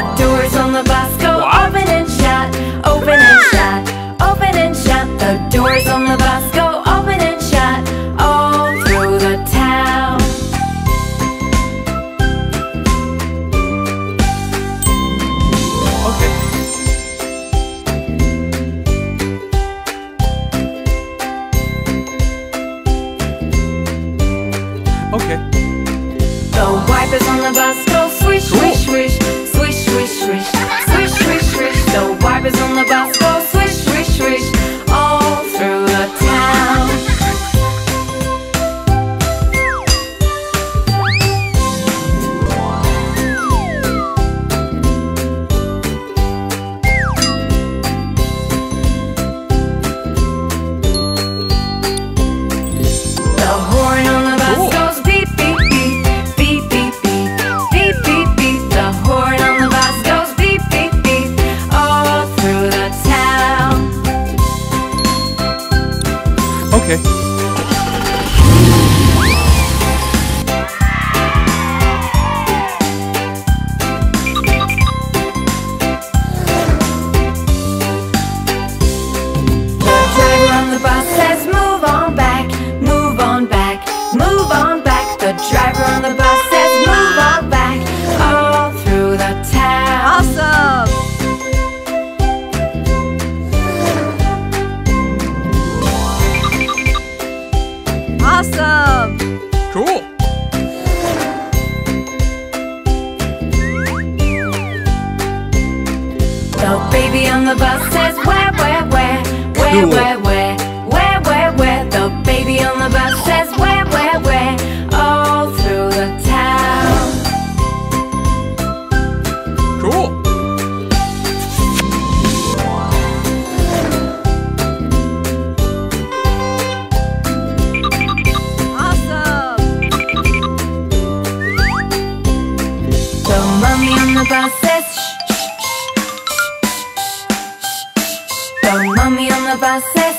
The doors on the bus go open and shut, open and shut, open and shut. The doors on the bus go open and shut, all through the town. Okay. The wipers on the bus go swish, swish, swish, swish, swish, swish, swish, swish, swish. The wipers on the bus go swish, swish, swish, all through the town. Okay. Awesome! Cool! The baby on the bus says where, cool. where. The baby on the bus says where, all through the town. Cool! The bus says shh, shh, shh, shh, shh, shh. The mommy on the bus says